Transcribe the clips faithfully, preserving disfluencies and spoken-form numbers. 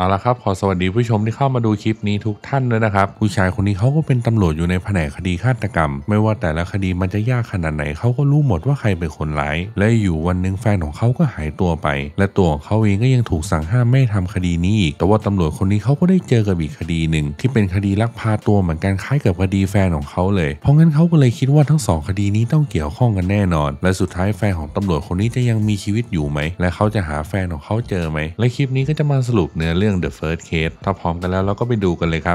เอาละครับขอสวัสดีผู้ชมที่เข้ามาดูคลิปนี้ทุกท่านเลยนะครับผู้ชายคนนี้เขาก็เป็นตำรวจอยู่ในแผนกคดีฆาตกรรมไม่ว่าแต่ละคดีมันจะยากขนาดไหนเขาก็รู้หมดว่าใครเป็นคนร้ายและอยู่วันหนึ่งแฟนของเขาก็หายตัวไปและตัวของเขาเองก็ยังถูกสั่งห้ามไม่ทำคดีนี้อีกแต่ว่าตำรวจคนนี้เขาก็ได้เจอกับอีกคดีหนึ่งที่เป็นคดีลักพาตัวเหมือนกันคล้ายกับคดีแฟนของเขาเลยเพราะงั้นเขาก็เลยคิดว่าทั้งสองคดีนี้ต้องเกี่ยวข้องกันแน่นอนและสุดท้ายแฟนของตำรวจคนนี้จะยังมีชีวิตอยู่ไหมและเขาจะหาแฟนของเขาเจอไหมและคลิปนี้ก็จะมาสรุปเนื้อเรื่องThe First Case ถ้าพร้อมกันแล้วเราก็ไปดูกันเลยครับ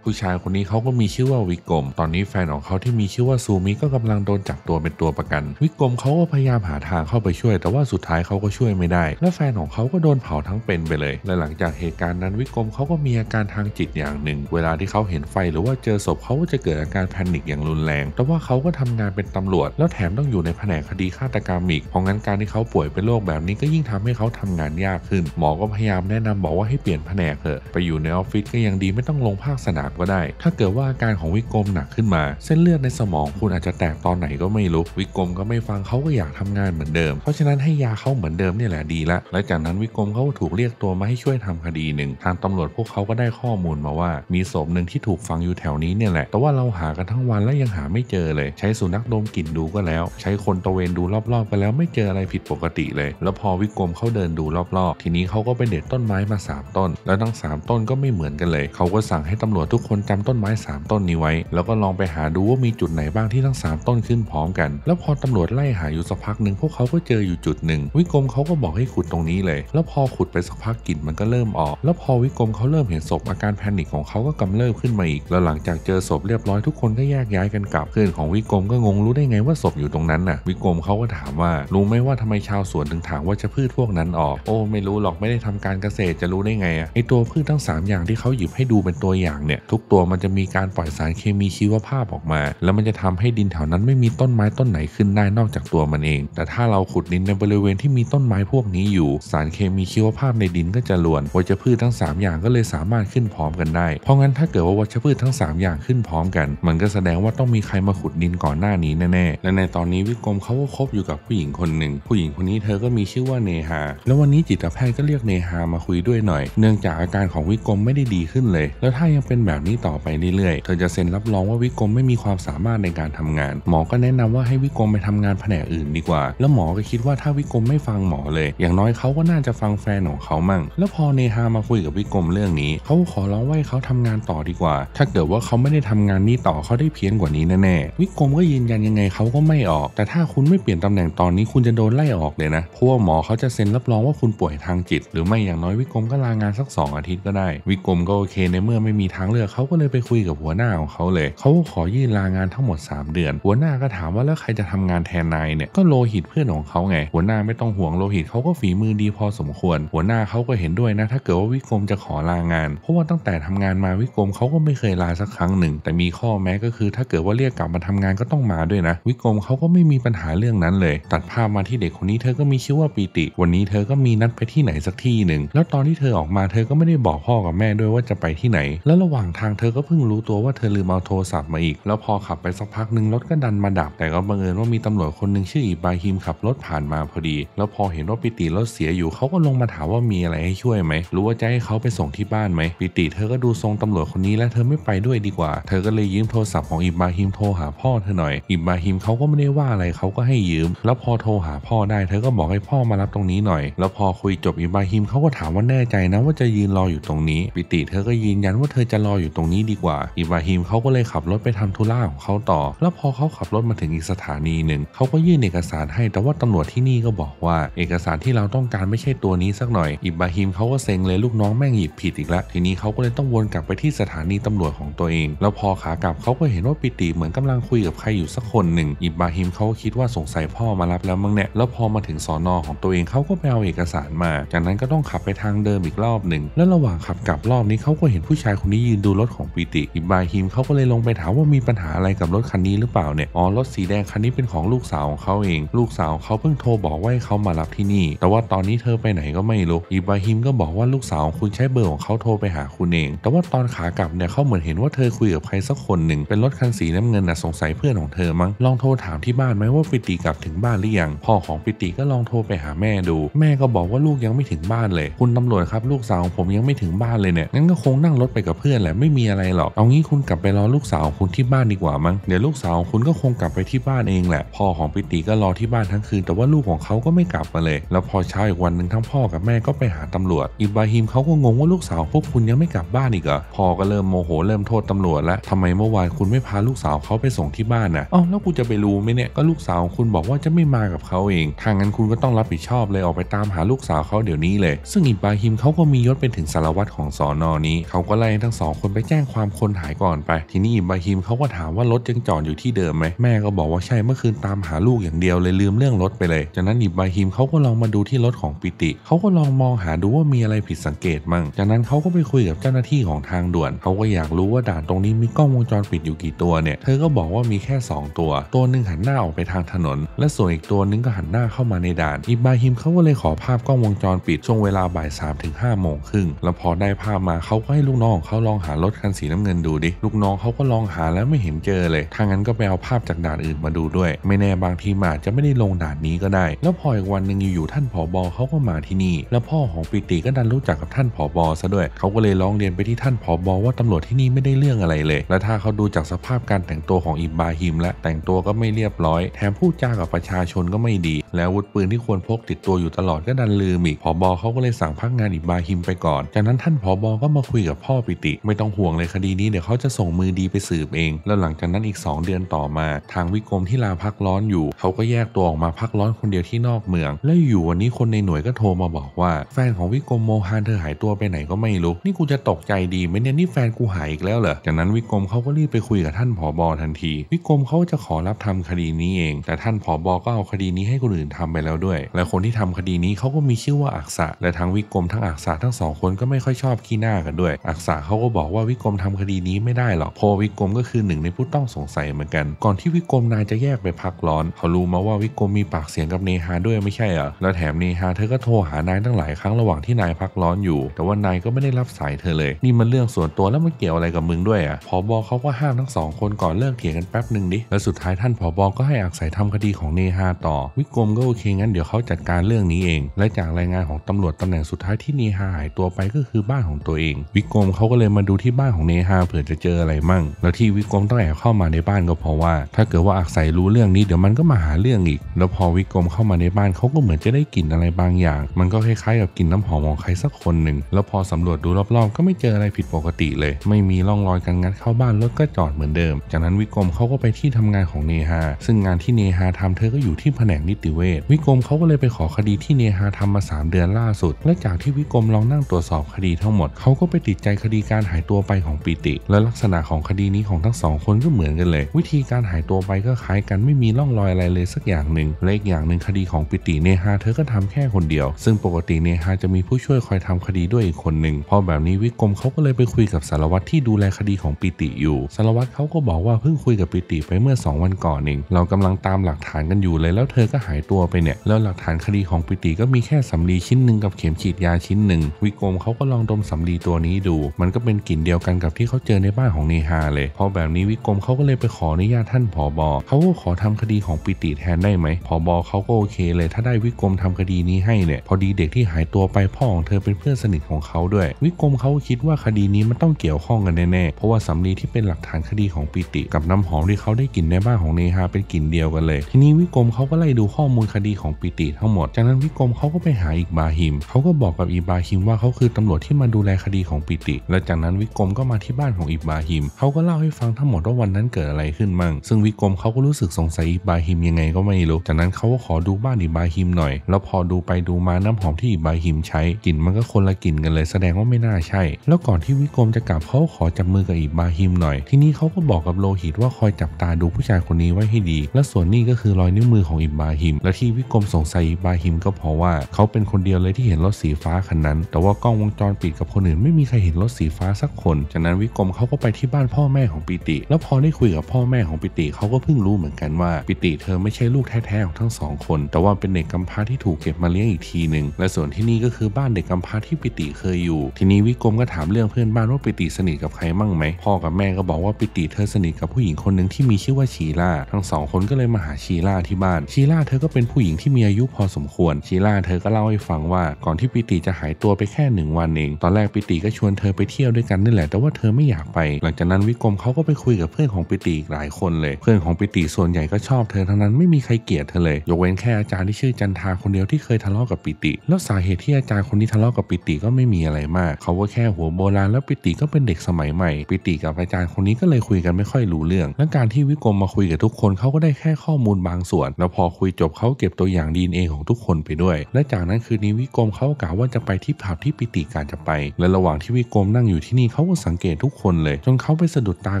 ผู้ชายคนนี้เขาก็มีชื่อว่าวิกรมตอนนี้แฟนของเขาที่มีชื่อว่าซูมิก็กำลังโดนจับตัวเป็นตัวประกันวิกรมเขาก็พยายามหาทางเข้าไปช่วยแต่ว่าสุดท้ายเขาก็ช่วยไม่ได้และแฟนของเขาก็โดนเผาทั้งเป็นไปเลยและหลังจากเหตุการณ์นั้นวิกรมเขาก็มีอาการทางจิตอย่างหนึ่งเวลาที่เขาเห็นไฟหรือว่าเจอศพเขาก็จะเกิดอาการแพนิคอย่างรุนแรงแต่ว่าเขาก็ทำงานเป็นตำรวจแล้วแถมต้องอยู่ในแผนกคดีฆาตกรรมอีกเพราะงั้นการที่เขาป่วยเป็นโรคแบบนี้ก็ยิ่งทำให้เขาทำงานยากขึ้นหมอก็พยายามแนะนำบอกว่าให้เปลี่ยนแผนกเถอะไปอยู่ในออฟฟิศก็ยังดีไม่ต้องลงภาคสนามก็ได้ถ้าเกิดว่าอาการของวิกรมหนักขึ้นมาเส้นเลือดในสมองคุณอาจจะแตกตอนไหนก็ไม่รู้วิกรมก็ไม่ฟังเขาก็อยากทำงานเหมือนเดิมเพราะฉะนั้นให้ยาเขาเหมือนเดิมนี่แหละดีละและจากนั้นวิกรมเขาถูกเรียกตัวมาให้ช่วยทำคดีหนึ่งทางตำรวจพวกเขาก็ได้ข้อมูลมาว่ามีศพหนึ่งที่ถูกฝังอยู่แถวนี้เนี่ยแหละแต่ว่าเราหากันทั้งวันและยังหาไม่เจอเลยใช้สุนัขดมกลิ่นดูก็แล้วใช้คนตะเวนดูรอบๆไปแล้วไม่เจออะไรผิดปกติเลยแล้วพอวิกรมเขาเดินดูรอบๆทีนี้เขาก็ไปเด็ดต้นไม้มาสามต้นแล้วทั้งสามต้นก็ไม่เหมือนกันเลยเขาก็สั่งให้ตำรวจทุกคนจำต้นไม้สามต้นนี้ไว้แล้วก็ลองไปหาดูว่ามีจุดไหนบ้างที่ทั้งสามต้นขึ้นพร้อมกันแล้วพอตำรวจไล่หาอยู่สักพักหนึ่งพวกเขาก็เจออยู่จุดหนึ่งวิกรมเขาก็บอกให้ขุดตรงนี้เลยแล้วพอขุดไปสักพักกลิ่นมันก็เริ่มออกแล้วพอวิกรมเขาเริ่มเห็นศพอาการแพนิคของเขาก็กำเริบขึ้นมาอีกแล้วหลังจากเจอศพเรียบร้อยทุกคนก็แยกย้ายกันกลับเพื่อนของวิกรมก็งงรู้ได้ไงว่าศพอยู่ตรงนั้นน่ะวิกรมเขาก็ถามว่ารู้ไหมว่าทำไมชาวสวนถึงถางว่าจะพืชพวกนั้นออกโอ้ไม่รู้หรอกไม่ได้ทำการเกษตรจะรู้ได้ไงอะไอตัวพืชทั้งสามอย่างที่เขาหยิบให้ดูเป็นตัวอย่างเนี่ยทุกตัวมันจะมีการปล่อยสารเคมีชีวภาพออกมาแล้วมันจะทำให้ดินแถวนั้นไม่มีต้นไม้ต้นไหนขึ้นได้นอกจากตัวมันเองแต่ถ้าเราขุดดินในบริเวณที่มีต้นไม้พวกนี้อยู่สารเคมีชีวภาพในดินก็จะล้วนวัชพืชทั้งสามอย่างก็เลยสามารถขึ้นพร้อมกันได้เพราะงั้นถ้าเกิดว่าวัชพืชทั้งสามอย่างขึ้นพร้อมกันมันก็แสดงว่าต้องมีใครมาขุดดินก่อนหน้านี้แน่ๆและในตอนนี้วิกรมเขาก็คบอยู่กับผู้หญิงคนหนึ่งผู้หญิงคนนี้เธอก็มีชื่อว่าเนฮาแล้ววันนี้จิตแพทย์ก็เรียกเนฮามาคุยด้วยหน่อยเนื่องจากอาการของวิกรมไม่ได้ดีขึ้นเลยแล้วถ้ายังเป็นแบบนี้ต่อไปเรื่อยๆเธอจะเซ็นรับรองว่าวิกรมไม่มีความสามารถในการทำงานหมอก็แนะนำว่าให้วิกรมไปทำงานแผนกอื่นดีกว่าแล้วหมอก็คิดว่าถ้าวิกรมไม่ฟังหมอเลยอย่างน้อยเขาก็น่าจะฟังแฟนของเขามั่งแล้วพอเนฮามาคุยกับวิกรมเรื่องนี้เขาขอร้องว่าให้เขาทำงานต่อดีกว่าถ้าเกิดว่าเขาไม่ได้ทำงานนี้ต่อเขาได้เพี้ยนกว่านี้แน่ๆวิกรมก็ยืนยันยังไงเขาก็ไม่ออกแต่ถ้าคุณไม่เปลี่ยนตำแหน่งตอนนี้คุณจะโดนไล่ออกเลยนะเพราะว่าหมอเขาจะเซ็นรับรองว่าคุณป่วยทางจิตหรือไม่อย่างน้อยวิกรมก็ลางานสักสองอาทิตย์ก็ได้วิกรมก็โอเคในเมื่อไม่มีทางเลือกเขาก็เลยไปคุยกับหัวหน้าของเขาเลยเขาขอยื่นลางานทั้งหมดสามเดือนหัวหน้าก็ถามว่าแล้วใครจะทำงานแทนนายเนี่ยก็โลหิตเพื่อนของเขาไงหัวหน้าไม่ต้องห่วงโลหิตเขาก็ฝีมือดีพอสมควรหัวหน้าเขาก็เห็นด้วยนะถ้าเกิดว่าวิกรมจะขอลางานเพราะว่าตั้งแต่ทำงานมาวิกรมเขาก็ไม่เคยลาสักครั้งหนึ่งแต่มีข้อแม้ก็คือถ้าเกิดว่าเรียกกลับมาทำงานก็ต้องมาด้วยนะวิกรมเขาก็ไม่มีปัญหาเรื่องนั้นเลยตัดภาพมาที่เด็กคนนี้เธอก็มีชื่อว่าปีติวันนี้เธอก็มีนัดไปที่ไหนสักที่หนึ่งแล้วตอนที่เธอออกมาเธอก็ไม่ได้บอกพ่อกับแม่ด้วยว่าจะไปที่ไหนแล้วระหว่างทางเธอก็เพิ่งรู้ตัวว่าเธอลืมเอาโทรศัพท์มาอีกแล้วพอขับไปสักพักหนึ่งรถก็ดันมาดับแต่ก็บังเอิญว่ามีตำรวจคนหนึ่งชื่ออิบราฮิมขับรถผ่านมาพอดีแล้วพอเห็นว่าปิติรถเสียอยู่เขาก็ลงมาถามว่ามีอะไรให้ช่วยไหมรู้ว่าจะให้เขาไปส่งที่บ้านไหมปิติเธอก็ดูทรงตำรวจคนนี้และเธอไม่ไปด้วยดีกว่าเธอก็เลยยืมโทรศัพท์ของอิบราฮิมโทรหาพ่อเธอหน่อยอิบราฮิมเขาก็ไม่ได้ว่าอะไรเขาก็ให้ยืมแล้วพอโทรหาพ่อได้เธอก็บอกให้พ่อมารับตรงนี้หน่อยแล้วพอคุยจบอิบราฮิมเขาก็ถามว่าแน่ใจนะว่าจะยืนรออยู่ตรงนี้ปิติเธอก็ยืนยันว่าเธอจะรออยู่ตรงนี้ดีกว่าอิบราฮิมเขาก็เลยขับรถไปทำธุระของเขาต่อแล้วพอเขาขับรถมาถึงอีกสถานีหนึ่งเขาก็ยื่นเอกสารให้แต่ว่าตำรวจที่นี่ก็บอกว่าเอกสารที่เราต้องการไม่ใช่ตัวนี้สักหน่อยอิบราฮิมเขาก็เซ็งเลยลูกน้องแม่งหยิบผิดอีกละทีนี้เขาก็เลยต้องวนกลับไปที่สถานีตำรวจของตัวเองแล้วพอขากลับเขาก็เห็นว่าปิติเหมือนกำลังคุยกับใครอยู่สักคนหนึ่งอิบราฮิมเขาก็คิดว่าสงสัยพ่อมารับแล้วมั้งเนี่ยแล้วพอมาถึงสอนอของตัวเองเขาก็ไปเอาเอกสารมาจากนั้นก็ต้องขับไปทางเดิมอีกรอบหนึ่งแล้วระหว่างขับกลับรอบนี้เขาก็เห็นผู้ชายคนนี้ยืนดู รถของปิติอิบราฮิมเขาก็เลยลงไปถามว่ามีปัญหาอะไรกับรถคันนี้หรือเปล่าเนี่ยอ๋อรถสีแดงคันนี้เป็นของลูกสาวของเขาเองลูกสาวเขาเพิ่งโทรบอกว่าให้เขามารับที่นี่แต่ว่าตอนนี้เธอไปไหนก็ไม่รู้อิบราฮิมก็บอกว่าลูกสาวของคุณใช้เบอร์ของเขาโทรไปหาคุณเองแต่ว่าตอนขากลับเนี่ยเขาเหมือนเห็นว่าเธอคุยกับใครสักคนหนึ่งเป็นรถคันสีน้ำเงินนะสงสัยเพื่อนของเธอมั้งลองโทรถามที่บ้านไหมว่าปิติกลับถึงบ้านหรือยังพ่อของปิติก็ลองโทรไปหาแม่ดูแม่ก็บอกว่าลูกยังไม่ถึงบ้านเลยคุณตำรวจครับลูกสาวของผมยังไม่ถึงบ้านเลยเนี่ยงั้นก็คงนั่งรถไปกับเพื่อนแหละไม่มีอะไรหรอกเอางี้คุณกลับไปรอลูกสาวของคุณที่บ้านดีกว่ามั้งเดี๋ยวลูกสาวของคุณก็คงกลับไปที่บ้านเองแหละพ่อของปิติก็รอที่บ้านทั้งคืนแต่ว่าลูกของเขาก็ไม่กลับมาเลยแล้วพอเช้าอีกวันหนึ่งทั้งพ่อกับแม่ก็ไปหาตำรวจอิบราฮิมเขาก็งงว่าลูกสาวพวกคุณยังไม่กลับบ้านอีกเหรอพ่อก็เริ่มโมโหเริ่มโทษตำรวจแล้วทำไมเมื่อวานคุณไม่พาลูกสาวเขาไปส่งที่บ้านน่ะอ้าวแล้วกูจะไปรู้ไหมเนี่ยก็ลูกสาวคุณบอกว่าจะไม่มากับเขาเองทางนั้นคุณก็ต้องรับผิดชอบเลยออกไปตามหาลูกสาวเขาเดี๋ยวนี้เลยซึ่งอิบราฮิมเขาก็มียศเป็นถึงสารวัตรของสอนอนี้เขาก็ไล่ทั้งสองคนไปแจ้งความคนหายก่อนไปทีนี้อิบราฮิมเขาก็ถามว่ารถยังจอดอยู่ที่เดิมไหมแม่ก็บอกว่าใช่เมื่อคืนตามหาลูกอย่างเดียวเลยลืมเรื่องรถไปเลยจากนั้นอิบราฮิมเขาก็ลองมาดูที่รถของปิติเขาก็ลองมองหาดูว่ามีอะไรผิดสังเกตมั่งจากนั้นเขาก็ไปคุยกับเจ้าหน้าที่ของทางด่วนเขาก็อยากรู้ว่าด่านตรงนี้มีกล้องวงจรปิดอยู่กี่ตัวเนี่ยเธอก็บอกว่ามีแค่สองตัวตัวหนึ่งหันหน้าออกไปทางถนนและส่วนอีกตัวนึงก็หันหน้าเข้ามาในด่านอิบราฮิมเขาก็เลยขอภาพกล้องวงจรปิดช่วงเวลาบ่ายสามถึงห้าโมงครึ่งแล้วพอได้ภาพมาเขาก็ให้ลูกน้องเขาลองหารถคันสีน้ำเงินดูดิลูกน้องเขาก็ลองหาแล้วไม่เห็นเจอเลยทางนั้นก็ไปเอาภาพจากด่านอื่นมาดูด้วยไม่แน่บางทีอาจจะไม่ได้ลงด่านนี้ก็ได้แล้วพออีกวันหนึ่งอยู่ๆท่านผบ.เขาก็มาที่นี่แล้วพ่อของปิติก็ดันรู้จักกับท่านผบ.ซะด้วยเขาก็เลยร้องเรียนไปที่ท่านผบ.ว่าตำรวจที่นี่ไม่ได้เรื่องอะไรเลยและถ้าเขาดูจากสภาพการแต่งตัวของอิบราฮิมและแต่งตัวก็ไม่เรียบร้อยแถมพูดจากับประชาชนก็ไม่ดีแล้วอาวุธปืนที่ควรพกติดตัวอยู่ตลอดก็ดันลืมอีกผบ.เขาก็เลยสั่งพักงานอิบราฮิมไปก่อนจากนั้นท่านผบ.ก็มาคุยกับพ่อปิติไม่ต้องห่วงเลยคดีนี้เดี๋ยวเขาจะส่งมือดีไปสืบเองแล้วหลังจากนั้นอีกสองเดือนต่อมาทางวิกรมที่ลาพักร้อนอยู่เขาก็แยกตัวออกมาพักร้อนคนเดียวที่นอกเมืองแล้วอยู่วันนี้คนในหน่วยก็โทรมาบอกว่าแฟนของวิกรมโมฮานเธอหายตัวไปไหนก็ไม่รู้นี่กูจะตกใจดีไหมเนี่ยนี่แฟนกูหายอีกแล้วเหรอจากนั้นวิกรมเขาก็รีบไปคุยกับท่านผบ.ทันทีวิกรมเขาจะขอรับทำคดีนี้เองแต่ท่านผบ.ก็เอาคดีนี้ให้คนอื่นทำไปแล้วด้วยและคนที่ทำคดีนี้เขาก็มีชื่อว่าอักษะและทั้งวิกรมทั้งอักษะทั้งสองคนก็ไม่ค่อยชอบขี้หน้ากันด้วยอักษะเขาก็บอกว่าวิกรมทำคดีนี้ไม่ได้หรอกพอวิกรมก็คือหนึ่งในผู้ต้องสงสัยเหมือนกันก่อนที่วิกรมนายจะแยกไปพักร้อนเขารู้มาว่าวิกรมมีปากเสียงกับเนฮาด้วยไม่ใช่เหรอแล้วแถมเนฮาเธอก็โทรหานายตั้งหลายครั้งระหว่างที่นายพักร้อนอยู่แต่ว่านายก็ไม่ได้รับสายเธอเลยนี่มันเรื่องส่วนตัวแล้วมันเกี่ยวอะไรกับมึงด้วยอ่ะผบ.เขาก็ห้ามทั้งสองคนก่อนเลิกเถียงกันแป๊บหนึ่งดิแล้วสุดท้ายท่านผบ.ก็ให้อักษะทำคดีของเนฮาต่อวิกรมก็โอเคงั้นเดี๋ยวเขาจัดการเรื่องนี้เองและจากรายงานของตำรวจตำแหน่งสุดท้ายที่เนฮาหายตัวไปก็คือบ้านของตัวเองวิกรมเขาก็เลยมาดูที่บ้านของเนฮาเผื่อจะเจออะไรมั่งแล้วที่วิกรมต้องแอบเข้ามาในบ้านก็เพราะว่าถ้าเกิดว่าอักษะรู้เรื่องนี้เดี๋ยวมันก็มาหาเรื่องอีกแล้วพอวิกรมเข้ามาในบ้านเขาก็เหมือนจะได้กลิ่นอะไรบางอย่างมันก็คล้ายๆกับกลิ่นน้ำหอมของใครสักคนหนึ่งแล้วพอสำรวจดูรอบๆก็ไม่เจออะไรผิดปกติเลยไม่มีร่องรอยการงัดเข้าบ้านรถก็จอดเหมือนเดิมจากนั้นวิกรมเขาก็ไปที่ทำงานของเนฮาซึ่งงานที่เนฮาทำเธอก็อยู่ที่แผนกนิติเวชวิกรมเขาก็เลยไปขอคดีที่เนฮาทำมาสามเดือนล่าสุดและจากที่วิกรมลองนั่งตรวจสอบคดีทั้งหมดเขาก็ไปติดใจคดีการหายตัวไปของปิติและลักษณะของคดีนี้ของทั้งสองคนก็เหมือนกันเลยวิธีการหายตัวไปก็คล้ายกันไม่มีร่องรอยอะไรเลยสักอย่างหนึ่งและอีกอย่างหนึ่งคดีของปิติเนฮาเธอก็ทำแค่คนเดียวซึ่งปกติเนฮาจะมีผู้ช่วยคอยทำคดีด้วยอีกคนหนึ่งพอแบบนี้วิกรมเขาก็เลยไปคุยกับสารวัตรที่ดูแลคดีของปิติอยู่สารวัตรเขาก็บอกว่าเพิ่งคุยกับปิติไปเมื่อสองวันก่อนเองเรากำลังตามหลักฐานกันอยู่เลยแล้วเธอก็หายตัวไปเนี่ยแล้วหลักฐานคดีของปิติก็มีแค่สำลีชิ้นหนึ่งกับเข็มฉีดยาชิ้นหนึ่งวิกรมเขาก็ลองดมสำลีตัวนี้ดูมันก็เป็นกลิ่นเดียวกันกับที่เขาเจอในบ้านของเนฮาเลยพอแบบนี้วิกรมเขาก็เลยไปขออนุญาตท่านผบ.เขาก็ขอทำคดีของปิติแทนได้ไหมผบ.เขาก็โอเคเลยถ้าได้วิกรมทำคดีนี้ให้เนี่ยพอดีเด็กที่หายตัวไปพ่อของเธอเป็นเพื่อนสนิทของเขาด้วยวิกรมเขาคิดว่าคดีนี้มันต้องเกี่ยวข้องกันแน่ๆเพราะว่าสำลีที่เป็นหลักฐานคดีของปิติกับน้ำหอมที่เขาได้กลิ่นในบ้านของเนฮาเป็นกลิ่นเดียวกันเลยทีนี้วิกรมเขาก็ไล่ดูข้อมูลคดีของปิติทั้งหมดจากนั้นวิกรมเขาก็ไปหาอิบราฮิมเขาก็บอกกับอิบราฮิมว่าเขาคือตำรวจที่มาดูแลคดีของปิติและจากนั้นวิกรมก็มาที่บ้านของอิบราฮิมเขาก็เล่าให้ฟังทั้งหมดว่าวันนั้นเกิดอะไรขึ้นมั่งซึ่งวิกรมเขาก็รู้สึกสงสัยอิบราฮิมยังไงก็ไม่รู้จากนั้นเขาก็ขอดูบ้านอิบราฮิมหน่อยแล้วพอดูไปดูมาน้ำหอมที่อิบราฮิมใช้กลิ่นมันก็คนละกลิ่นกันเลยแสดงว่าไม่น่าใช่แล้วก่อนที่วิกรมจะกลับเขาขอจับมือกับอิบราฮิมหน่อยที่นี่เขาก็บอกกับโลหิตว่าคอยจับตาดูผู้ชายคนนี้ไว้ให้ดีและส่วนนี้ก็คือรอยนิ้วมือของอิบราฮิม และที่วิกรมสงสัยบาฮิมก็เพราะว่าเขาเป็นคนเดียวเลยที่เห็นรถสีฟ้าคันนั้นแต่ว่ากล้องวงจรปิดกับคนอื่นไม่มีใครเห็นรถสีฟ้าสักคนจากนั้นวิกรมเขาก็ไปที่บ้านพ่อแม่ของปิติแล้วพอได้คุยกับพ่อแม่ของปิติเขาก็เพิ่งรู้เหมือนกันว่าปิติเธอไม่ใช่ลูกแท้ๆของทั้งสองคนแต่ว่าเป็นเด็กกำพร้าที่ถูกเก็บมาเลี้ยงอีกทีหนึ่งและส่วนที่นี่ก็คือบ้านเด็กกำพร้าที่ปิติเคยอยู่ทีนี้วิกรมก็ถามเรื่องเพื่อนบ้านว่าปิติสนิทกับใครมั่งไหมพ่อกับแม่ก็บอกว่าปิติเธอสนิทกับผู้หญิงคนหนึ่งที่มีชื่อว่าชีล่าทั้งสองคนก็เลยมาหาชีล่าที่บ้านชีล่าเธอก็เป็นผู้หญิงที่มีอายุพอสมควรชีล่าเธอก็เล่าให้ฟังว่าก่อนที่ปิติจะหายตัวไปแค่หนึ่งวันเองตอนแรกปิติก็ชวนเธอไปเที่ยวด้วยกันนี่แหละแต่ว่าเธอไม่อยากไปหลังจากนั้นวิกรมเขาก็ไปคุยกับเพื่อนของปิติหลายคนเลยเพื่อนของปิติส่วนใหญ่ก็ชอบเธอทั้งนั้นไม่มีใครเกลียดเธอเลยยกเว้นแค่อาจารย์ที่ชื่อจันทาคนเดียวที่เคยทะเลาะกับปิติแล้วสาเหตุที่อาจารย์คนนี้ทะเลาะกับปิติก็ไม่มีอะไรมากเขาก็แค่หัวโบราณแล้วปิติก็เป็นเด็กสมัยใหม่ปิติกับอาจารย์คนนี้ก็เลยคุยกันไม่ค่อยรู้เรื่องและการที่วิกรมมาคุยกับทุกคนเขาก็ได้แค่ข้อมูลบางส่วนแล้วพอคุยจบเขาเก็บตัวอย่าง ดี เอ็น เอ ของทุกคนไปด้วยและจากนั้นคืนนี้วิกรมเขากล่าวว่าจะไปที่ผับที่ปิติการจะไปและระหว่างที่วิกรมนั่งอยู่ที่นี่เขาก็สังเกตทุกคนเลยจนเขาไปสะดุดตาก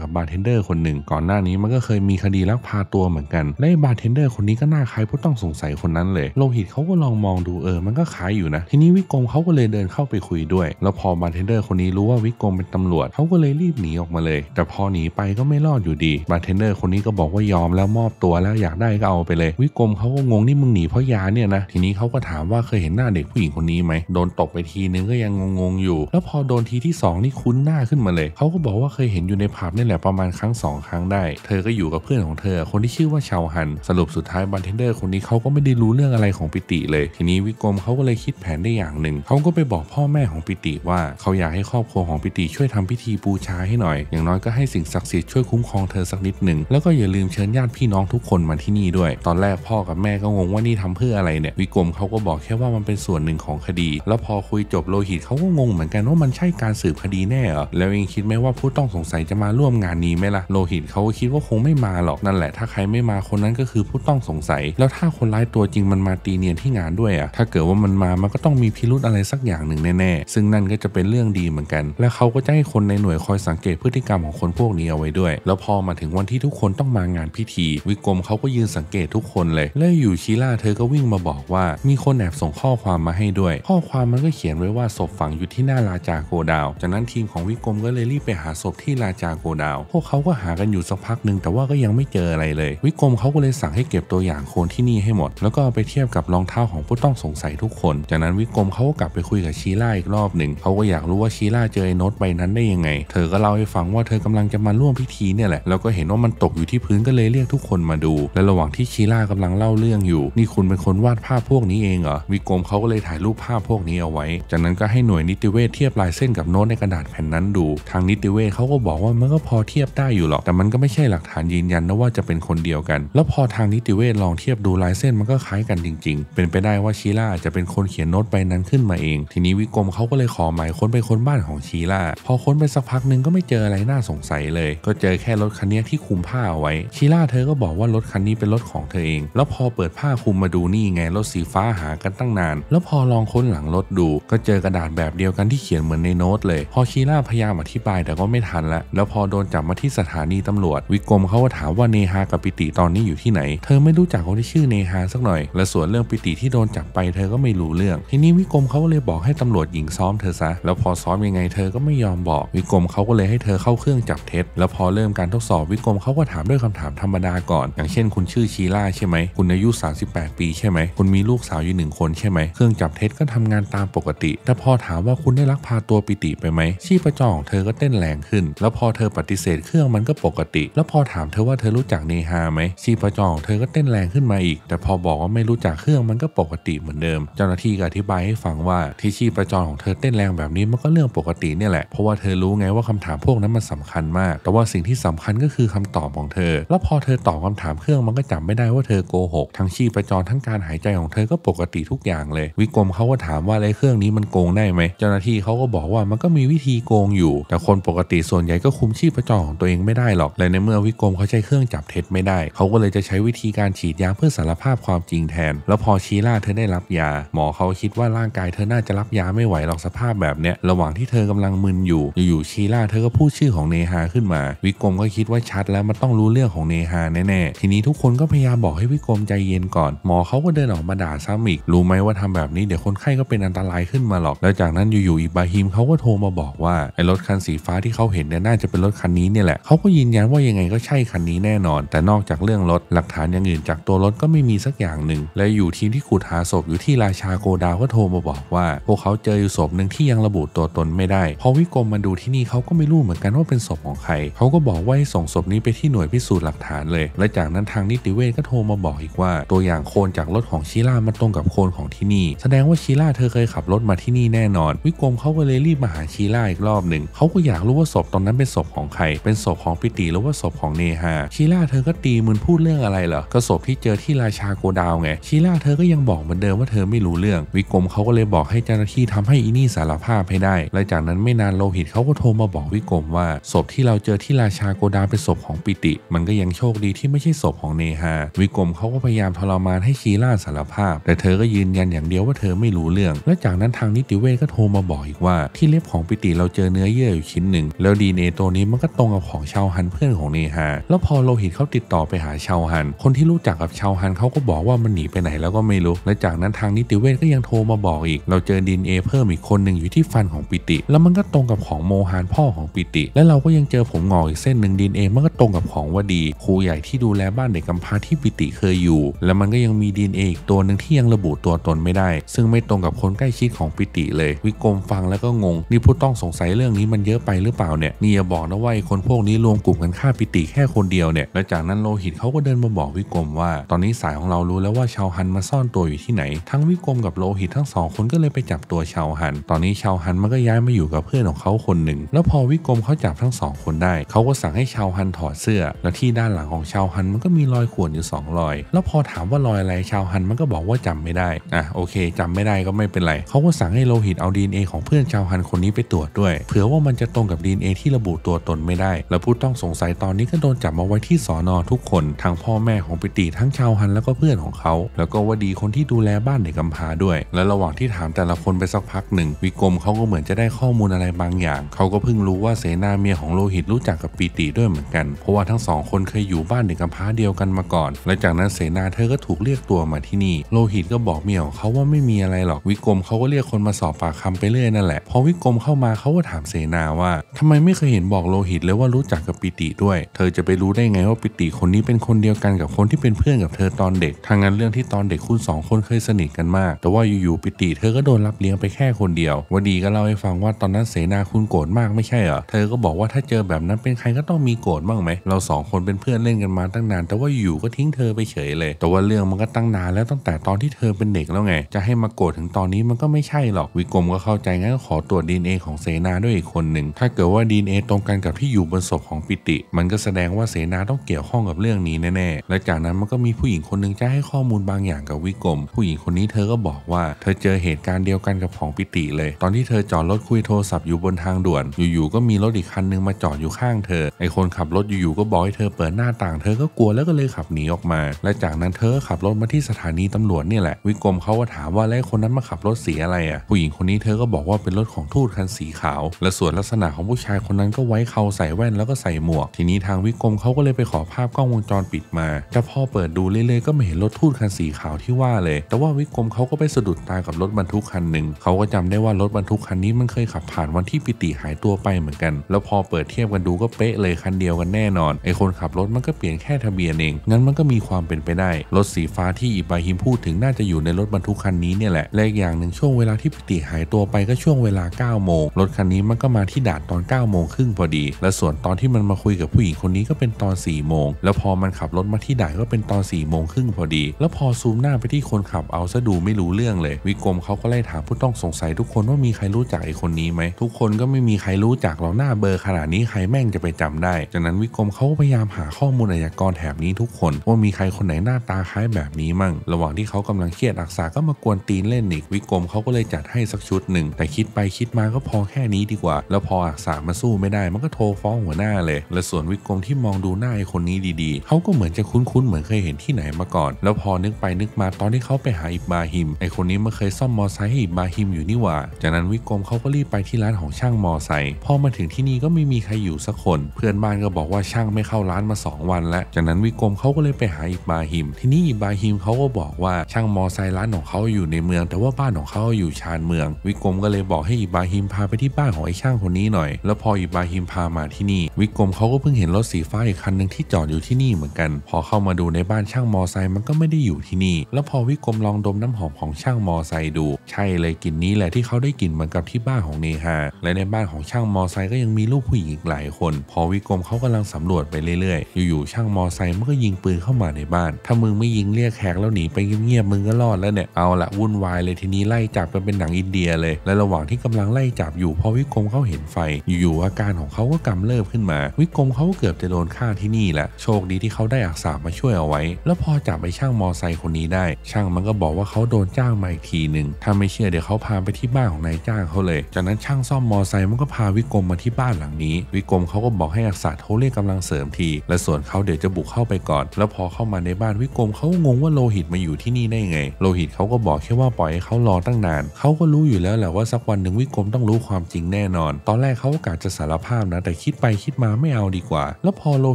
ับบาร์เทนเดอร์คนหนึ่งก่อนหน้านี้มันก็เคยมีคดีลักพาตัวเหมือนกันและบาร์เทนเดอร์คนนี้ก็น่าคล้ายผู้ต้องสงสัยคนนั้นเลยโลหิตเขาก็ลองมองดูเออมันก็คล้ายอยู่นะทีนี้วิกรมเขาก็เลยเดินเข้าไปคุยด้วยแล้วพอบาร์เทนเดอร์คนนี้รู้ว่าวิกรมเป็นตำรวจเขาก็เลยรีบหนีออกมาเลยแต่พอหนีไปก็ไม่รอดอยู่ดีบาร์เทนเดอร์คนนี้ก็บอกว่ายอมแล้วมอบตัวแล้วอยากได้ก็เอาไปเลยวิกรมเขาก็งงนี่มึงหนีเพราะยาเนี่ยนะทีนี้เขาก็ถามว่าเคยเห็นหน้าเด็กผู้หญิงคนนี้ไหมโดนตบไปทีนึงก็ยังงงๆอยู่แล้วพอโดนทีที่สองนี่คุ้นหน้าขึ้นมาเลยเขาก็บอกว่าเคยเห็นอยู่ในผับนี่แหละประมาณครั้งสองครั้งได้เธอก็อยู่กับเพื่อนของเธอคนที่ชื่อว่าชาวฮันสรุปสุดท้ายบาร์เทนเดอร์คนนี้เขาก็ไม่ได้รู้เรื่องอะไรของปิติเลยทีนี้วิกรมเขาก็เลยคิดแผนได้อย่างหนึ่งเขาก็ไปบอกพ่อแม่ของปิติว่าเขาอยากให้ครอบครัวของปิติช่วยทำพิธีบูชาให้หน่อยอย่างน้อยก็ให้สิ่งศักดิ์สิทธิ์ช่วยคุ้มครองเธอสักนิดหนึ่งแล้วก็อย่าลืมเชิญญาติพี่น้องทุกคนมาที่นี่ด้วยตอนแรกพ่อกับแม่ก็งงว่านี่ทำเพื่ออะไรเนี่ยวิกรมเขาก็บอกแค่ว่ามันเป็นส่วนหนึ่งของคดีแล้วพอคุยจบโลหิตเขาก็งงเหมือนกันว่ามันใช่การสืบคดีแน่เหรอแล้วเองคิดไหมว่าผู้ต้องสงสัยจะมาร่วมงานนี้ไหมล่ะโลหิตเขาก็คิดว่าคงไม่มาหรอกนั่นแหละถ้าใครไม่มาคนนั้นก็คือผู้ต้องสงสัยแล้วถ้าคนร้ายตัวจริงมันมาตีเนียนที่งานด้วยอะถ้าเกิดว่ามันมามันก็ต้องมีพิรุธอะไรสักอย่างหนึ่งแน่ๆซึ่งนั่นก็จะเป็นเรื่องดีเหมือนกันและเขาก็จะให้คนในหน่วยคอยสังเกตพฤติกรรมของคนพวกนี้เอาไว้ด้วยแล้วพอมาถึงวันที่ทุกคนต้องมางานพิธีวิกรมเขาก็ยืนสังเกตทุกคนเลยแล้วอยู่ชีล่าเธอก็วิ่งมาบอกว่ามีคนแอบส่งข้อความมาให้ด้วยข้อความมันก็เขียนไว้ว่าศพฝังอยู่ที่หน้าราจาโกดาวจากนั้นทีมของวิกรมก็เลยรีบไปหาศพที่ราจาโกดาวพวกเขาก็หากันอยู่สักพักหนึ่งแต่ว่าก็ยังไม่เจออะไรเลยวิกรมเขาก็เลยสั่งให้เก็บตัวอย่างคนที่นี่ให้หมดแล้วก็เอาไปเทียบกับรองเท้าของผู้ต้องสงสัยทุกคนจากนั้นวิกรมเขาก็กลับไปคุยกับชีล่าอีกรอบหนึ่งเขาก็อยากรู้ว่าชีล่าเจอไอ้โน้ตใบนั้นได้ยังไงเธอก็เล่าให้ฟังว่าเธอกำลังจะมาร่วมพิธีเนี่ยแหละแล้วก็เห็นว่ามันตกอยู่ที่พื้นก็เลยเรียกทุกคนมาดูและระหว่างที่ชีล่ากำลังเล่าเรื่องอยู่นี่คุณเป็นคนวาดภาพพวกนี้เองเหรอวิกรมเขาก็เลยถ่ายรูปภาพพวกนี้เอาไว้จากนั้นก็ให้หน่วยนิติเวชเทียบลายเส้นกับโน้ตในกระดาษแผ่นนั้นดูทางนิติเวชเขาก็บอกว่ามันก็พอเทียบได้อยู่หรอกแต่มันก็ไม่ใช่หลักฐานยืนยันนะว่าจะเป็นคนเดียวกันแล้วพอทางนิติเวชลองเทียบดูลายเส้นมันก็คล้ายกันจริงๆเป็นไปได้ว่าชีล่าอาจจะเป็นคนเขียนโน้ตใบนั้นขึ้นมาเองทีนี้วิกรมเขาก็เลยขอหมายค้นไปค้นบ้านของชีล่าพอค้นไปสักพักนึงก็ไม่เจออะไรน่าสงสัยเลยก็เจอแค่รถคันนี้ที่คุมผ้าเอาไว้ชีล่าเธอก็บอกว่ารถคันนี้เป็นรถของเธอเองแล้วพอเปิดผ้าคุมมาดูนี่ไงรถสีฟ้าหากันตั้งนานแล้วพอลองค้นหลังรถดูก็เจอกระดาษแบบเดียวกันที่เขียนเหมือนในโน้ตเลยพอชีล่าพยายามอธิบายแต่ก็ไม่ทันละแล้วพอโดนจับมาที่สถานีตำรวจวิกรมเขาก็ถามว่าเนฮากับปิติตอนนี้อยู่ที่ไหนเธอไม่รู้จักคนที่ชื่อเนฮาสักหน่อยและส่วนเรื่องปิติที่โดนจับไปเธอก็ไม่รู้เรื่องทีนี้วิกรมเขาก็เลยบอกให้ตำรวจหญิงซ้อมเธอซะแล้วพอซ้อมยังไงเธอก็ไม่ยอมบอกวิกรมเขาก็เลยให้เธอเข้าเครื่องจับเท็จแล้วพอเริ่มการทดสอบวิกรมเขาก็ถามด้วยคำถามธรรมดาก่อนอย่างเช่นคุณชื่อชีล่าใช่ไหมคุณอายุสามสิบแปดปีใช่ไหมคุณมีลูกสาวอยู่หนึ่งคนใช่ไหมเครื่องจับเท็จก็ทำงานตามปกติแต่พอถามว่าคุณได้ลักพาตัวปิติไปไหมชีพจรของเธอก็เต้นแรงขึ้นแล้วพอเธอปฏิเสธเครื่องมันก็ปกติแล้วพอถามเธอว่าเธอรู้จักเนฮาไหมชีพจรของเธอก็เต้นแรงขึ้นมาอีกแต่พอบอกว่าไม่รู้จักเครื่องมันก็ปกติเหมือนเดิมเจ้าหน้าที่ก็อธิบายให้ฟังว่าที่ชีพจรของเธอเต้นแรงแบบนี้มันก็เรื่องปกติเนี่ยแหละเพราะว่าเธอรู้ไงว่าคำถามพวกนั้นมันสำคัญมากแต่ว่าสิ่งที่สำคัญก็คือคำตอบของเธอแล้วพอเธอตอบคำถามเครื่องมันก็จำไม่ได้ว่าเธอโกหกทั้งชีพจรทั้งการหายใจของเธอก็ปกติทุกอย่างเลยวิกรมเขาก็ถามว่าไอ้เครื่องนี้มันโกงได้ไหมเจ้าหน้าที่เขาก็บอกว่ามันก็มีวิธีโกงอยู่แต่คนปกติส่วนใหญ่ก็คุมชีพจรของตัวเองไม่ได้หรอกและในเมื่อวิกรมเขาใช้เครื่องจับเท็จไม่ได้เขาก็เลยจะใช้วิธีการฉีดยาเพื่อสารภาพความจริงแทนแล้วพอชีล่าเธอได้รับยาหมอเขาคิดว่าร่างกายเธอน่าจะรับยาไม่ไหวหรอกสภาพแบบเนี้ยระหว่างที่เธอกำลังมึนอยู่อยู่ชีล่าเธอก็พูดชื่อของเนฮาขึ้นมาวิกรมก็คิดว่าชัดแล้วมันต้องรู้เรื่องของเนฮาแน่ๆทีนี้ทุกคนก็พยายามบอกให้วิกรมใจเ เย็นก่อนหมอเขาก็เดินออกมาด่าซ้ำอีกรู้ไหมว่าทำแบบนี้เดี๋ยวคนไข้ก็เป็นอันตรายขึ้นมาหรอกแล้วจากนั้นอยู่ๆอิบราฮิมเขาก็โทรมาบอกว่าไอ้รถคันสีฟ้าที่เขาเห็นเนี่ยน่าจะเป็นรถคันนี้เนี่ยแหละเขาก็ยืนยันว่ายังไงก็ใช่คันนี้แน่นอนแต่นอกจากเรื่องรถหลักฐานอย่างอื่นจากตัวรถก็ไม่มีสักอย่างหนึ่งและอยู่ทีมที่ขุดหาศพอยู่ที่ราชาโกดาวก็โทรมาบอกว่าพวกเขาเจออยู่ศพหนึ่งที่ยังระบุตัวตนไม่ได้พอวิกรมมาดูที่นี่เขาก็ไม่รู้เหมือนกันว่าเป็นศพของใครเขาก็บอกว่าให้ส่งศพนี้ไปที่หน่วยพิสูจน์หลักฐานเลยและจากนั้นทางนิติเวชก็โทรมาบอกอีกว่าตัวอย่างโคลนจากรถของชีล่ามันตรงกับโคลนของที่นี่แสดงว่าชีล่าเธอเคยขับรถมาที่นี่แน่นอนวิกรมเขาก็เลยรีบมาหาชีล่าอีกรอบหนึ่งเขาก็อยากรู้ว่าศพตอนนั้นเป็นศพของใครเป็นศพของปิติหรือว่าศพของเนฮาชีล่าเธอก็ตีมึนพูดเรื่องอะไรเหรอก็ศพที่เจอที่ราชาโกดาวไงชีล่าเธอก็ยังบอกเหมือนเดิมว่าเธอไม่รู้เรื่องวิกรมเขาก็เลยบอกให้เจ้าหน้าที่ทำให้อีนี่สารภาพให้ได้และจากนั้นไม่นานโลหิตเขาก็โทรมาบอกวิกรมว่าศพที่เราเจอที่ราชาโกดาวเป็นศพของปิติมันก็ยังโชคดีที่ไม่ใช่ศพของเนฮาวิกรมเขาก็พยายามทรมานให้ชีล่าสารภาพแต่เธอก็ยืนยันอย่างเดียวว่าเธอไม่รู้เรื่องและจากนั้นทางนิติเวชก็โทรมาบอกอีกว่าที่เล็บของปิติเราเจอเนื้อเยื่ออยู่ชิ้นหนึ่งแล้วดีเอ็นเอตัวนี้มันก็ตรงกับของชาวฮันเพื่อนของเนฮาแล้วพอโลหิตเขาติดต่อไปหาชาวฮันคนที่รู้จักกับชาวฮันเขาก็บอกว่ามันหนีไปไหนแล้วก็ไม่รู้และจากนั้นทางนิติเวชก็ยังโทรมาบอกอีกเราเจอดีเอ็นเอเพิ่มอีกคนหนึ่งอยู่ที่ฟันของปิติแล้วมันก็ตรงกับของโมฮันพ่อของปิติและเราก็ยังเจอผมงอกอีกเส้นหนึ่งดีเอ็นเอมันก็ตรงกับของวดีครูใหญ่ที่ดูแลบ้านเด็กกำพร้าที่ปิติเคยอยู่และมันก็ยังมีดีเอ็นเออีกตัวหนึ่งที่ยังระบุตัวตนไม่ได้ซึ่งไม่ตรงกับคนใกล้ชิดของปิติเลยวิกรมฟังแล้วก็งงนี่ผู้ต้องสงสัยเรื่องนี้มันเยอะไปหรือเปล่าเนี่ยนี่อย่าบอกนะว่าคนพวกนี้รวมกลุ่มกันฆ่าปิติแค่คนเดียวเนี่ยและจากนั้นโลหิตเขาก็เดินมาบอกวิกรมว่าตอนนี้สายของเรารู้แล้วว่าชาวฮันมาซ่อนตัวอยู่ที่ไหนทั้งวิกรมกับโลหิตทั้งสองคนก็เลยไปจับตัวชาวฮันตอนนี้ชาวฮันมันก็ย้ายมาอยู่กับเพื่อนของเขาคนหนึ่งแล้วพอวิกรมเขาจับทั้งสองคนได้เขาก็สั่งให้ชาวฮันถอดเสื้อและที่ด้านหลังของชาวฮันมันก็มีรอยข่วนอยู่สองรอยแล้วพอถามว่ารอยอะไรชาวฮันมันก็บอกว่าจำไม่ได้อ่ะโอเคจำไม่ได้ก็ไม่เป็นไรเขาก็สั่งให้โลหิตเอาดีเอ็นเอของเพื่อนชาวฮันคนนี้ไปตรวจด้วยเผื่อว่ามันจะตรงกับดีเอ็นเอที่ระบุตัวตนไม่ได้และผู้ต้องสงสัยตอนนี้ก็โดนจับมาไว้ที่สอนอทุกคนทั้งพ่อแม่ของปิติทั้งชาวฮันแล้วก็เพื่อนของเขาแล้วก็วดีคนที่ดูแลบ้านเด็กกำพร้าด้วยและระหว่างที่ถามแต่ละคนไปสักพักหนึ่งวิกรมเขาก็เหมือนจะได้ข้อมูลอะไรบางอย่างเขาก็เพิ่งรู้ว่าเสนาเมียของโลหิตรู้จักกับปิติด้วยเหมือนกันเพราะว่าทั้งสองคนเคยอยู่บ้านเด็กกำพร้าเดียวกันมาก่อนและจากนั้นเสนาเธอก็ถูกเรียกตัวมาที่นี่โลหิตก็บอกเมียของเขาว่าไม่มีอะไรหรอกวิกรมเขาก็เรียกคนมาสอบปากคำไปเรื่อยนั่นแหละพอวิกรมเข้ามาเขาก็ถามเสนาว่าทำไมไม่เคยเห็นบอกโลหิตเลยว่ารู้จักกับปิติด้วยเธอจะไปรู้ได้ไงว่าปิติคนนี้เป็นคนเดียวกันกับคนที่เป็นเพื่อนกับเธอตอนเด็กทางนั้นเรื่องที่ตอนเด็กคุณสองคนเคยสนิทกันมากแต่ว่าอยู่ๆปิติเธอก็โดนรับเลี้ยงไปแค่คนเดียววดีก็เล่าให้ฟังว่าตอนนั้นเสนาคุณโกรธมากไม่ใช่เหรอเธอก็บอกว่าถ้าเจอแบบนั้นเป็นใครก็ต้องมีโกรธบ้างไหมเราสองคนเป็นเพื่อนเล่นกันมาตั้งนานแต่ว่าอยู่ก็ทิ้งเธอไปเฉยเลยแต่ว่าเรื่องมันก็ตั้งนานแล้วตั้งแต่ตอนที่เธอเป็นเด็กแล้วไงจะให้มาโกรธถึงตอนนี้มันก็ไม่ใช่หรอกวิกรมก็เข้าใจงั้นขอตรวจดีเอ็นเอของเสนาด้วยอีกคนหนึ่งถ้าเกิดว่าดีเอ็นเอตรงกันกับที่อยู่บนศพของปิติมันก็แสดงว่าเสนาต้องเกี่ยวข้องกับเรื่องนี้แน่ๆและจากนั้นมันก็มีผู้หญิงคนหนึ่งจะให้ข้อมูลบางอย่างกับวิกรมผู้หญิงคนนี้เธอก็บอกว่าเธอเจอเหตุการณ์เดียวกันกับของปิติเลยตอนที่เธอจอดรถคุยโทรศัพท์อยู่บนทางด่วนอยู่ๆก็มีรถอีกคันนึงมาจอดอยู่ข้างเธอไอคนขับรถอยู่ๆก็บอกให้เธอเปิดหน้าต่างเธอก็กลัวแล้วก็เลยขับหนีออกมาและจากนั้นเธอขับรถมาที่สถานีตำรวจเนี่ยแหละวิกรมเขาก็ถามว่าแล้วคนนั้นมาขับรถสีอะไรอ่ะผู้หญิงคนนี้เธอก็บอกว่าเป็นรถของทูตคันสีขาวและส่วนลักษณะของผู้ชายคนนั้นก็ไว้เขาใส่แว่นแล้วก็ใส่หมวกทีนี้ทางวิกรมเขาก็เลยไปขอภาพกล้องวงจรปิดมาแต่พอเปิดดูเรื่อยๆก็ไม่เห็นรถทูตคันสีขาวที่ว่าเลยแต่ว่าวิกรมเขาก็ไปสะดุดตากับรถบรรทุกคันหนึ่งเขาก็จำได้ว่ารถบรรทุกคันนี้มันเคยขับผ่านวันที่ปิติหายตัวไปเหมือนกันแล้วพอเปิดเทียบกันดูก็เป๊ะเลยคันเดียวกันแน่นอนไอคนขับรถมันก็เปลี่ยนแค่ทะเบียนเองงั้นมันก็มีความเป็นไปได้รถสีฟ้าที่อิบราฮิมพูดถึงน่าจะอยู่ในรถบรรทุกคันนี้เนี่ยแหละและอีกอย่างหนึ่งช่วงเวลาที่ปิติหายตัวไปก็ช่วงเวลาเก้าโมงรถคันนี้มันก็มาที่ด่านตอนเก้าโมงครึ่งพอดีและส่วนตอนที่มันมาคุยกับผู้หญิงคนนี้ก็เป็นตอนสี่โมงแล้วพอมันขับรถมาที่ด่านก็เป็นตอนสี่โมงครึ่งพอดีแล้วพอซูมหน้าไปที่คนขับเอาซะดูไม่รู้เรื่องเลยวิกรมเขาก็ไล่ถามผู้ต้องสงสัยทุกคนว่ามีใครรู้จักไอ้คนนี้ไหมทุกคนก็ไม่มีใครรู้จักเราหน้าเบอร์ขนาดนี้ใครแม่งจะไปจำได้จากนั้นวิกรมเขาพยายามหาข้อมูลอัยกรแถบนี้ทุกคนว่ามีใครคนไหนหน้าตาคล้ายแบบนี้มั่งระหว่างที่เขากำลังเครียดอักษาก็มากวนตีนเล่นอีกวิกรมเขาก็เลยจัดให้สักชุดหนึ่งแต่คิดไปคิดมาก็พอแค่นี้ดีกว่าแล้วพออักษามาสู้ไม่ได้มันก็โทรฟ้องหัวหน้าเลยและส่วนวิกรมที่มองดูหน้าไอ้คนนี้ดีๆเขาก็เหมือนจะคุ้นๆเหมือนเคยเห็นที่ไหนมาก่อนแล้วพอนึกไปนึกมาตอนที่เขาไปหาอิบราฮิมไอ้คนนี้มันเคยซ่อมมอไซค์ให้อิบราฮิมอยู่นี่หว่าจากนั้นวิกรมเขาก็รีบไปที่ร้านของช่างมอไซค์พอมาถึงที่นี่ก็ไม่มีใครอยู่สักคนเพื่อนบ้านก็บอกว่าช่างไม่เข้าร้านมาสองวันแล้วจากนั้นวิกรมเขาก็เลยไปหาอิบราฮิม ที่นี่บาฮิมเขาก็บอกว่าช่างมอไซค์ร้านของเขาอยู่ในเมืองแต่ว่าบ้านของเขาอยู่ชานเมืองวิกรมก็เลยบอกให้อิบราฮิมพาไปที่บ้านของไอ้ช่างคนนี้หน่อยแล้วพออิบราฮิมพามาที่นี่วิกรมเขาก็เพิ่งเห็นรถสีฟ้าอีกคันหนึ่งที่จอดอยู่ที่นี่เหมือนกันพอเข้ามาดูในบ้านช่างมอไซค์มันก็ไม่ได้อยู่ที่นี่แล้วพอวิกรมลองดมน้ำหอมของช่างมอไซค์ดูใช่เลยกลิ่นนี้แหละที่เขาได้กลิ่นเหมือนกับที่บ้านของเนฮาและในบ้านของช่างมอไซค์ก็ยังมีลูกผู้หญิงอีกหลายคนพอวิกรมเขากำลังสำรวจไปเรื่อยๆอยู่ๆช่างมอไซค์มันก็ยิงปืนเข้ามาในบ้านถ้ามึงไม่ยิงเรียกแขกแล้วหนีไปเงียบๆมึงก็รอดแล้วเนี่ยเอาละวุ่นวายเลยทีนี้ไล่จับกันเป็นหนังอินเดียเลยและระหว่างที่กำลังไล่จับอยู่พอวิกรมเขาเห็นไฟอยู่ๆอาการของเขาก็กำเริบขึ้นมาวิกรมเขาเกือบจะโดนฆ่าที่นี่แหละโชคดีที่เขาได้อักษามาช่วยเอาไว้แล้วพอจับไอ้ช่างมอไซค์คนนี้ได้ช่างมันก็บอกว่าเขาโดนจ้างมาอีกทีหนึ่งถ้าไม่เชื่อเดี๋ยวเขาพาไปที่บ้านของนายจ้างเขาเลยจากนั้นช่างซ่อมมอไซค์มันก็พาวิกรมมาที่บ้านหลังนี้วิกรมเขาก็บอกให้อักษาโทรเรียกกำลังเสริมทีและส่วนเขาเดี๋ยวจะบุกเข้าไปก่อนแล้วพอเข้ามาในบ้านวิกรมเขางงว่าโลหิตมาอยู่ที่นี่ได้ไงโลหิตเขาก็บอกแค่ว่าปล่อยให้เขารอตั้งนานเขาก็รู้อยู่แล้วแหละว่าสักวันหนึ่งวิกรมต้องรู้ความจริงแน่นอนตอนแรกเขากะจะสารภาพนะแต่คิดไปคิดมาไม่เอาดีกว่าแล้วพอโล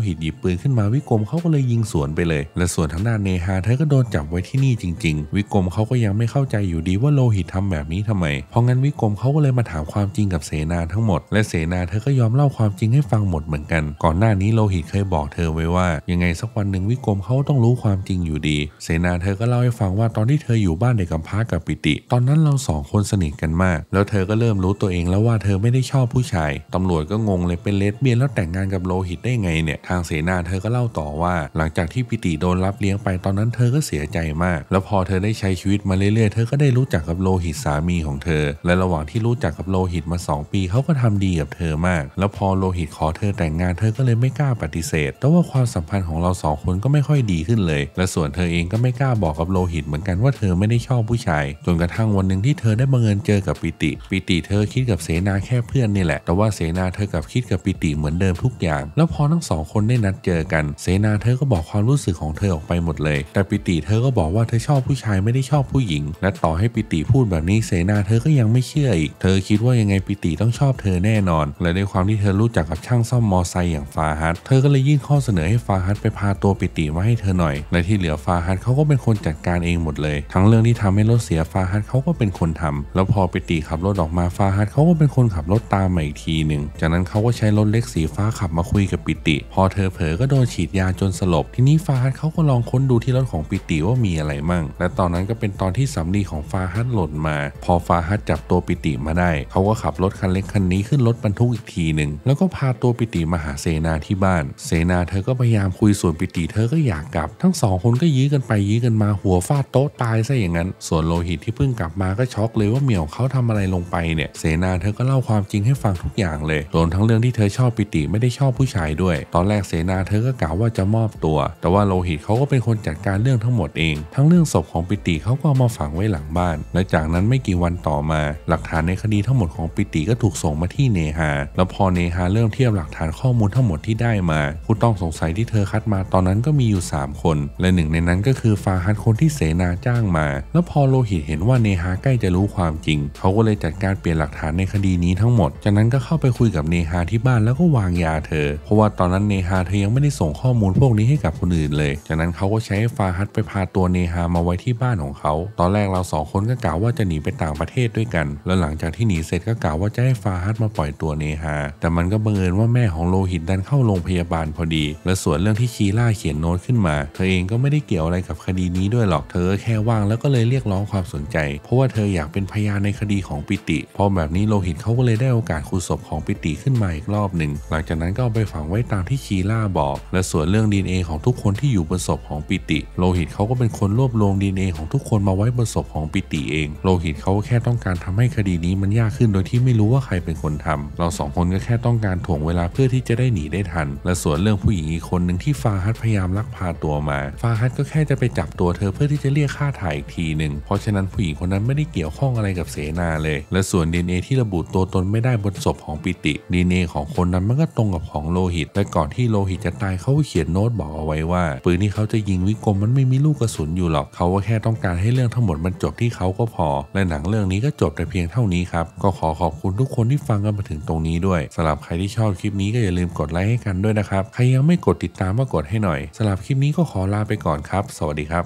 หิตหยิบปืนขึ้นมาวิกรมเขาก็เลยยิงสวนไปเลยและส่วนทางด้านเนฮาเธอก็โดนจับไว้ที่นี่จริงๆวิกรมเขาก็ยังไม่เข้าใจอยู่ดีว่าโลหิตทำแบบนี้ทำไมเพราะงั้นวิกรมเขาก็เลยมาถามความจริงกับเสนาทั้งหมดและเสนาเธอก็ยอมเล่าความจริงให้ฟังหมดเหมือนกันก่อนหน้านี้โลหิตเคยบอกเธอไว้ว่ายังไงสักวันหนึ่งวิกรมเขาต้องรู้ความจริงอยู่ดีเสนาเธอก็เล่าให้ฟังว่าตอนที่เธออยู่บ้านเด็กกำพร้ากับปิติตอนนั้นเราสองคนสนิทกันมากแล้วเธอก็เริ่มรู้ตัวเองแล้วว่าเธอไม่ได้ชอบผู้ชายตำรวจก็งงเลยเป็นเลสเบี้ยนแล้วแต่งงานกับโลหิตได้ไงเนี่ยทางเสนาเธอก็เล่าต่อว่าหลังจากที่ปิติโดนรับเลี้ยงไปตอนนั้นเธอก็เสียใจมากแล้วพอเธอได้ใช้ชีวิตมาเรื่อยๆเธอก็ได้รู้จักกับโลหิตสามีของเธอและระหว่างที่รู้จักกับโลหิตมาสองปีเขาก็ทำดีกับเธอมากแล้วพอโลหิตขอเธอแต่งงานเธอก็เลยไม่กล้าปฏิเสธแต่ว่าความสัมพันธ์ของเราสองคนก็ไม่ค่อยดีขึ้นเลยและส่วนเธอเองก็ไม่กล้าบอกกับโลหิตเหมือนกันว่าเธอไม่ได้ชอบผู้ชายจนกระทั่งวันหนึ่งที่เธอได้บังเอิญเจอกับปิติปิติเธอคิดกับเสนาแค่เพื่อนนี่แหละแต่ว่าเสนาเธอกับคิดกับปิติเหมือนเดิมทุกอย่างแล้วพอทั้งสองคนได้นัดเจอกันเสนาเธอก็บอกความรู้สึกของเธอออกไปหมดเลยแต่ปิติเธอก็บอกว่าเธอชอบผู้ชายไม่ได้ชอบผู้หญิงและต่อให้ปิติพูดแบบนี้เสนาเธอก็ยังไม่เชื่ออีกเธอคิดว่ายังไงปิติต้องชอบเธอแน่นอนและด้วยความที่เธอรู้จักกับช่างซ่อมมอไซค์อย่างฟาฮัดเธอก็เลยยื่นข้อเสนอให้ฟาฮัดไปพาตัวปิติมาให้เธอหน่อยและที่เหลือฟาฮัดเขาก็เป็นคนจัดการเองหมดเลยทั้งเรื่องที่ทำให้รถเสียฟาฮัดเขาก็เป็นคนทำแล้วพอปิติขับรถออกมาฟาฮัดเขาก็เป็นคนขับรถตามมาอีกทีหนึ่งจากนั้นเขาก็ใช้รถเล็กสีฟ้าขับมาคุยกับปิติพอเธอเผลอก็โดนฉีดยาจนสลบทีนี้ฟาฮัดเขาก็ลองค้นดูที่รถของปิติว่ามีอะไรมั่งและตอนนั้นก็เป็นตอนที่สำลีของฟาฮัดหล่นมาพอฟาฮัดจับตัวปิติมาได้เขาก็ขับรถคันเล็กคันนี้ขึ้นรถบรรทุกอีกทีหนึ่งแล้วก็พาตัวปิติมาหาเสนาที่บ้านเสนาเธอก็พยายามคุยส่วนปิติเธอก็อยากกลับทั้งสองคนก็ยื้อกันไปยื้อกันมาหัวฟาดโต๊ะตายซะอย่างนั้นส่วนโลหิตที่เพิ่งกลับมาก็ช็อกเลยว่าเมียของเขาทำอะไรลงไปเนี่ยเสนาเธอก็เล่าความจริงให้ฟังทุกอย่างเลยรวมทั้งเรื่องที่เธอชอบปิติไม่ได้ชอบผู้ชายด้วยตอนแรกเสนาเธอก็กล่าวว่าจะมอบตัวแต่ว่าโลหิตเขาก็เป็นคนจัดการเรื่องทั้งหมดเองทั้งเรื่องศพของปิติเขาก็เอามาฝังไว้หลังบ้านและจากนั้นไม่กี่วันต่อมาหลักฐานในคดีทั้งหมดของปิติก็ถูกส่งมาที่เนฮาแล้วพอเนฮาเริ่มเทียบหลักฐานข้อมูลทั้งหมดที่ได้มาผู้ต้องสงสัยที่เธอคัดมาตอนนั้นก็มีอยู่สามคนและหนึ่งในนั้นก็คือฟาฮัดคนที่เสนาจ้างมาแล้วพอโลหิตเห็นว่าเนฮาใกล้จะรู้ความจริงเขาก็เลยจัดการเปลี่ยนหลักฐานในคดีนี้ทั้งหมดจากนั้นก็เข้าไปคุยกับเนฮาที่บ้านแล้วก็วางยาเธอเพราะว่าตอนนั้นเนฮาเธอยังไม่ได้ส่งข้อมูลพวกนี้ให้กับคนอื่นเลยจากนั้นเขาก็ใช้ฟาฮัดไปพาตัวเนฮามาไว้ที่บ้านของเขาตอนแรกเราสองคนก็กล่าวว่าจะหนีไปต่างประเทศด้วยกันแล้วหลังจากที่หนีเสร็จก็กล่าวว่าจะให้ฟาฮัดมาปล่อยตัวเนฮาแต่มันก็บังเอิญว่าแม่ของโลหิตดันเข้าโรงพยาบาลพอดีและส่วนเรื่องที่คีล่าเขียนโน้ตขึ้นมาเธอเองก็ไม่ได้เกี่ยวอะไรกับคดีนี้ด้วยหรอกเธอแค่ว่างแล้วก็เลยเรียกร้องความสนใจเพราะว่าเธออยากเป็นพยานในคดีของปิติพอแบบนี้โลหิตเขาก็เลยได้โอกาสคุยศพของปิติขึ้นมาอีกรอบหนึ่งหลังจากนั้นก็เอาไปฝังไว้ตามที่คีล่าบอกและส่วนเรื่อง ดี เอ็น เอ ของทุกคนที่อยู่บนศพของปิติโลหิตเขาก็เป็นคนรวบรวม ดี เอ็น เอ ของทุกคนมาไว้บนศพของปิติเองโลหิตเขาแค่ต้องการทำให้คดีนี้มันยากขึ้นโดยที่ไม่รู้ว่าใครเป็นคนทำเราสองคนก็แค่ต้องการถ่วงเวลาเพื่อที่จะได้หนีได้ทันและส่วนเรื่องผู้หญิงอีกคนหนึ่งที่ฟาฮัดพยายามลักพาตัวมาฟาฮัดก็แค่จะไปจับตัวเธอเพื่อที่จะเรียกค่าถ่ายอีกทีหนึ่งเพราะฉะนั้นผู้หญิงคนนั้นไม่ได้เกี่ยวข้องอะไรกับเสนาเลยและส่วน ดี เอ็น เอ ที่ระบุตัวตนไม่ได้บนศพของปิติ ดี เอ็น เอ ของคนนั้นมันก็ตรงกับของโลหิตและก่อนที่โลหิตจะตายเขาเขียนโน้ตบอกเอาไว้ว่าปืนที่เขาจะยิงวิกรมมันไม่มีลูกกระสุนอยู่หรอกเขาก็แค่ต้องการให้เรื่องทั้งหมดมันจบที่เขาก็พอและหนังเรื่องนี้ก็จบแต่เพียงเท่านี้ครับก็ขอขอบคุณทุกคนที่ฟังกันมาถึงตรงนี้ด้วยสำหรับใครที่ชอบคลิปนี้ก็อย่าลืมกดไลค์ให้กันด้วยนะครับใครยังไม่กดติดตามก็กดให้หน่อยสำหรับคลิปนี้ก็ขอลาไป ก่อนครับสวัสดีครับ